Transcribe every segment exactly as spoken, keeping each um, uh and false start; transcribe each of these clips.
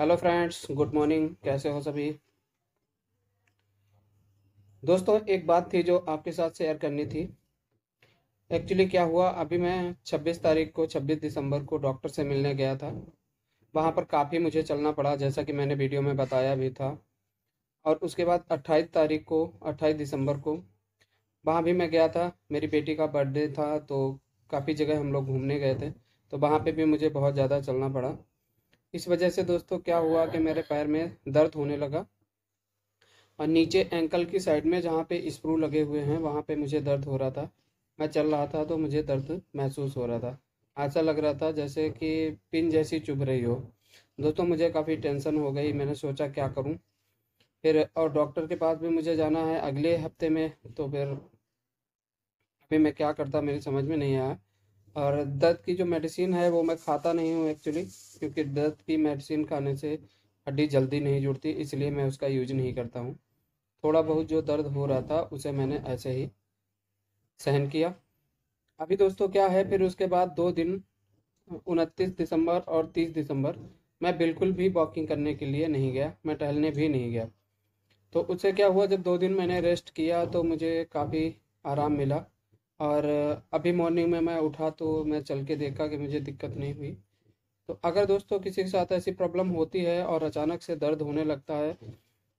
Hello friends, good morning. कैसे हो सभी दोस्तों। एक बात थी जो आपके साथ शेयर करनी थी। एक्चुअली क्या हुआ, अभी मैं छब्बीस तारीख को छब्बीस दिसंबर को डॉक्टर से मिलने गया था। वहाँ पर काफ़ी मुझे चलना पड़ा, जैसा कि मैंने वीडियो में बताया भी था। और उसके बाद अट्ठाईस तारीख को अट्ठाईस दिसंबर को वहाँ भी मैं गया था। मेरी बेटी का बर्थडे था तो काफ़ी जगह हम लोग घूमने गए थे, तो वहाँ पर भी मुझे बहुत ज़्यादा चलना पड़ा। इस वजह से दोस्तों क्या हुआ कि मेरे पैर में दर्द होने लगा और नीचे एंकल की साइड में जहाँ पे स्क्रू लगे हुए हैं वहाँ पे मुझे दर्द हो रहा था। मैं चल रहा था तो मुझे दर्द महसूस हो रहा था। ऐसा लग रहा था जैसे कि पिन जैसी चुभ रही हो। दोस्तों मुझे काफ़ी टेंशन हो गई। मैंने सोचा क्या करूँ फिर, और डॉक्टर के पास भी मुझे जाना है अगले हफ्ते में, तो फिर अभी मैं क्या करता मेरी समझ में नहीं आया। और दर्द की जो मेडिसिन है वो मैं खाता नहीं हूँ एक्चुअली, क्योंकि दर्द की मेडिसिन खाने से हड्डी जल्दी नहीं जुड़ती, इसलिए मैं उसका यूज नहीं करता हूँ। थोड़ा बहुत जो दर्द हो रहा था उसे मैंने ऐसे ही सहन किया। अभी दोस्तों क्या है, फिर उसके बाद दो दिन उनतीस दिसंबर और तीस दिसंबर मैं बिल्कुल भी वॉकिंग करने के लिए नहीं गया, मैं टहलने भी नहीं गया। तो उससे क्या हुआ, जब दो दिन मैंने रेस्ट किया तो मुझे काफ़ी आराम मिला। और अभी मॉर्निंग में मैं उठा तो मैं चल के देखा कि मुझे दिक्कत नहीं हुई। तो अगर दोस्तों किसी के साथ ऐसी प्रॉब्लम होती है और अचानक से दर्द होने लगता है,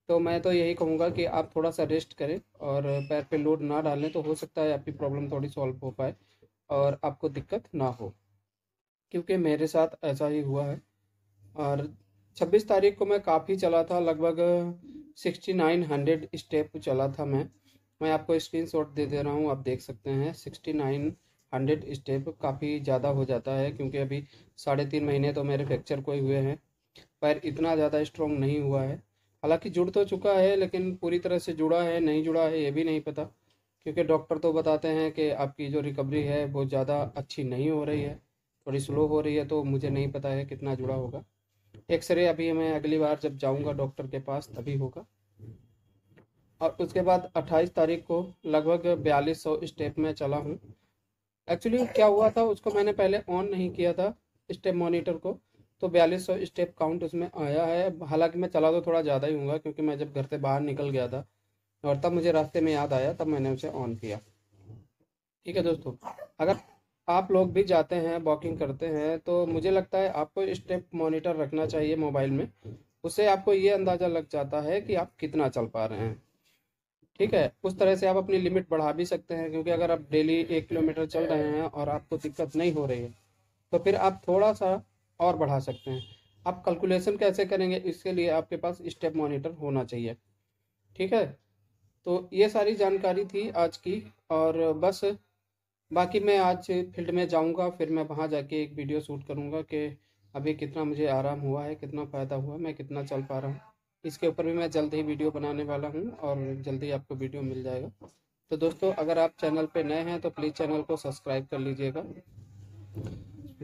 तो मैं तो यही कहूँगा कि आप थोड़ा सा रेस्ट करें और पैर पे लोड ना डालें, तो हो सकता है आपकी प्रॉब्लम थोड़ी सॉल्व हो पाए और आपको दिक्कत ना हो, क्योंकि मेरे साथ ऐसा ही हुआ है। और छब्बीस तारीख को मैं काफ़ी चला था, लगभग सिक्सटी नाइन हंड्रेड स्टेप चला था मैं मैं आपको स्क्रीनशॉट दे दे रहा हूँ, आप देख सकते हैं। सिक्सटी नाइन हंड्रेड स्टेप काफ़ी ज़्यादा हो जाता है, क्योंकि अभी साढ़े तीन महीने तो मेरे फ्रैक्चर को ही हुए हैं। पैर इतना ज़्यादा स्ट्रॉन्ग नहीं हुआ है, हालांकि जुड़ तो चुका है, लेकिन पूरी तरह से जुड़ा है नहीं जुड़ा है ये भी नहीं पता, क्योंकि डॉक्टर तो बताते हैं कि आपकी जो रिकवरी है वो ज़्यादा अच्छी नहीं हो रही है, थोड़ी स्लो हो रही है। तो मुझे नहीं पता है कितना जुड़ा होगा। एक्सरे अभी मैं अगली बार जब जाऊँगा डॉक्टर के पास तभी होगा। और उसके बाद अट्ठाईस तारीख को लगभग बयालीस सौ स्टेप में चला हूँ। एक्चुअली क्या हुआ था, उसको मैंने पहले ऑन नहीं किया था स्टेप मॉनिटर को, तो बयालीस सौ स्टेप काउंट उसमें आया है। हालांकि मैं चला तो थोड़ा ज़्यादा ही होगा, क्योंकि मैं जब घर से बाहर निकल गया था और तब मुझे रास्ते में याद आया, तब मैंने उसे ऑन किया। ठीक है दोस्तों, अगर आप लोग भी जाते हैं वॉकिंग करते हैं तो मुझे लगता है आपको स्टेप मॉनिटर रखना चाहिए मोबाइल में, उससे आपको ये अंदाज़ा लग जाता है कि आप कितना चल पा रहे हैं। ठीक है, उस तरह से आप अपनी लिमिट बढ़ा भी सकते हैं, क्योंकि अगर आप डेली एक किलोमीटर चल रहे हैं और आपको दिक्कत नहीं हो रही है तो फिर आप थोड़ा सा और बढ़ा सकते हैं। आप कैलकुलेशन कैसे करेंगे, इसके लिए आपके पास स्टेप मॉनिटर होना चाहिए। ठीक है, तो ये सारी जानकारी थी आज की। और बस बाकी मैं आज फील्ड में जाऊँगा, फिर मैं वहाँ जाके एक वीडियो शूट करूँगा कि अभी कितना मुझे आराम हुआ है, कितना फ़ायदा हुआ, मैं कितना चल पा रहा हूँ। इसके ऊपर भी मैं जल्द ही वीडियो बनाने वाला हूं और जल्दी आपको वीडियो मिल जाएगा। तो दोस्तों अगर आप चैनल पे नए हैं तो प्लीज़ चैनल को सब्सक्राइब कर लीजिएगा।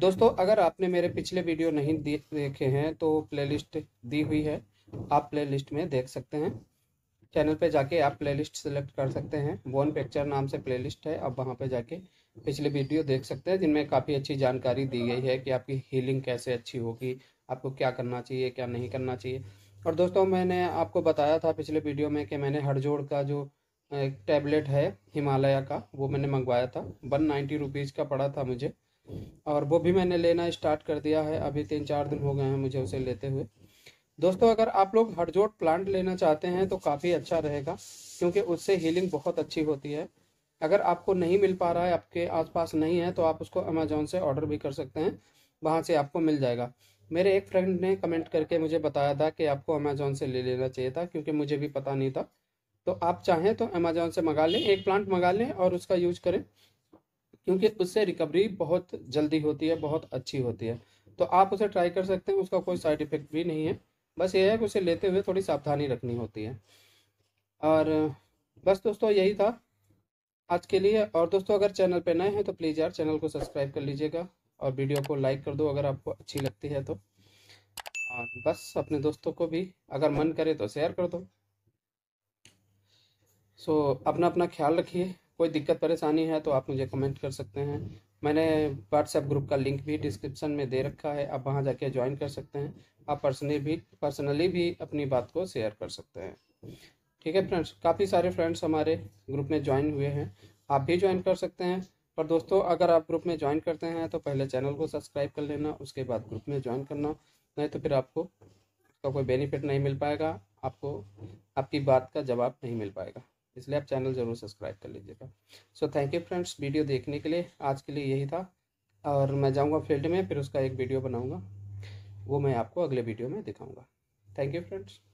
दोस्तों अगर आपने मेरे पिछले वीडियो नहीं देखे हैं तो प्लेलिस्ट दी हुई है, आप प्लेलिस्ट में देख सकते हैं। चैनल पे जाके आप प्लेलिस्ट सेलेक्ट कर सकते हैं, बोन पिक्चर नाम से प्लेलिस्ट है। आप वहाँ पर जाके पिछले वीडियो देख सकते हैं, जिनमें काफ़ी अच्छी जानकारी दी गई है कि आपकी हीलिंग कैसे अच्छी होगी, आपको क्या करना चाहिए क्या नहीं करना चाहिए। और दोस्तों मैंने आपको बताया था पिछले वीडियो में कि मैंने हड़जोड़ का जो टैबलेट है हिमालया का, वो मैंने मंगवाया था। वन नाइन्टी रुपीज़ का पड़ा था मुझे, और वो भी मैंने लेना स्टार्ट कर दिया है। अभी तीन चार दिन हो गए हैं मुझे उसे लेते हुए। दोस्तों अगर आप लोग हड़जोड़ प्लांट लेना चाहते हैं तो काफ़ी अच्छा रहेगा, क्योंकि उससे हीलिंग बहुत अच्छी होती है। अगर आपको नहीं मिल पा रहा है, आपके आसपास नहीं है, तो आप उसको अमेजोन से ऑर्डर भी कर सकते हैं, वहाँ से आपको मिल जाएगा। मेरे एक फ्रेंड ने कमेंट करके मुझे बताया था कि आपको अमेजोन से ले लेना चाहिए था, क्योंकि मुझे भी पता नहीं था। तो आप चाहें तो अमेजोन से मंगा लें, एक प्लांट मंगा लें और उसका यूज करें, क्योंकि उससे रिकवरी बहुत जल्दी होती है, बहुत अच्छी होती है। तो आप उसे ट्राई कर सकते हैं, उसका कोई साइड इफेक्ट भी नहीं है। बस ये है कि उसे लेते हुए थोड़ी सावधानी रखनी होती है। और बस दोस्तों यही था आज के लिए। और दोस्तों अगर चैनल पर नए हैं तो प्लीज़ यार चैनल को सब्सक्राइब कर लीजिएगा और वीडियो को लाइक कर दो अगर आपको अच्छी लगती है तो। और बस अपने दोस्तों को भी अगर मन करे तो शेयर कर दो। सो अपना अपना ख्याल रखिए। कोई दिक्कत परेशानी है तो आप मुझे कमेंट कर सकते हैं। मैंने व्हाट्सएप ग्रुप का लिंक भी डिस्क्रिप्शन में दे रखा है, आप वहां जाके ज्वाइन कर सकते हैं। आप पर्सनली भी पर्सनली भी अपनी बात को शेयर कर सकते हैं। ठीक है फ्रेंड्स, काफ़ी सारे फ्रेंड्स हमारे ग्रुप में ज्वाइन हुए हैं, आप भी ज्वाइन कर सकते हैं। और दोस्तों, अगर आप ग्रुप में ज्वाइन करते हैं तो पहले चैनल को सब्सक्राइब कर लेना, उसके बाद ग्रुप में ज्वाइन करना, नहीं तो फिर आपको उसका कोई बेनिफिट नहीं मिल पाएगा, आपको आपकी बात का जवाब नहीं मिल पाएगा, इसलिए आप चैनल ज़रूर सब्सक्राइब कर लीजिएगा। So thank you friends, video देखने के लिए। आज के लिए यही था, और मैं जाऊँगा फील्ड में, फिर उसका एक वीडियो बनाऊँगा, वो मैं आपको अगले वीडियो में दिखाऊँगा। Thank you friends.